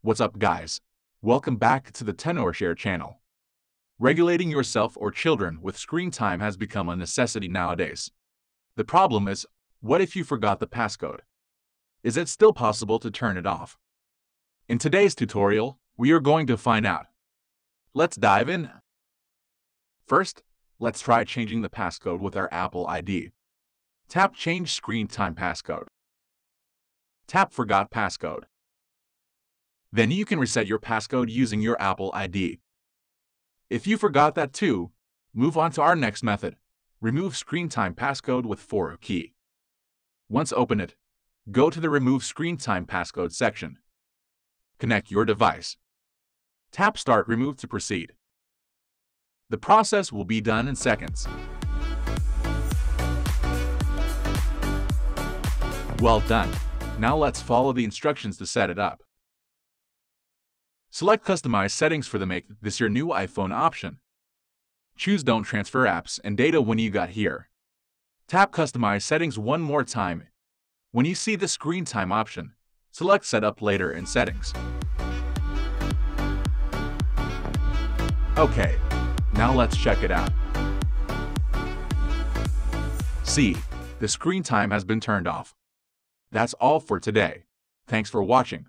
What's up, guys? Welcome back to the Tenorshare channel. Regulating yourself or children with screen time has become a necessity nowadays. The problem is, what if you forgot the passcode? Is it still possible to turn it off? In today's tutorial, we are going to find out. Let's dive in. First, let's try changing the passcode with our Apple ID. Tap Change Screen Time Passcode. Tap Forgot Passcode. Then you can reset your passcode using your Apple ID. If you forgot that too, move on to our next method. Remove Screen Time Passcode with 4uKey. Once open it, go to the Remove Screen Time Passcode section. Connect your device. Tap Start Remove to proceed. The process will be done in seconds. Well done. Now let's follow the instructions to set it up. Select Customize Settings for the Make This Your New iPhone option. Choose Don't Transfer Apps and Data when you got here. Tap Customize Settings one more time. When you see the Screen Time option, select Setup Later in Settings. Okay, now let's check it out. See, the screen time has been turned off. That's all for today. Thanks for watching.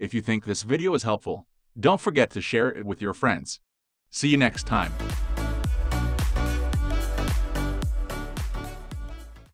If you think this video is helpful, don't forget to share it with your friends. See you next time.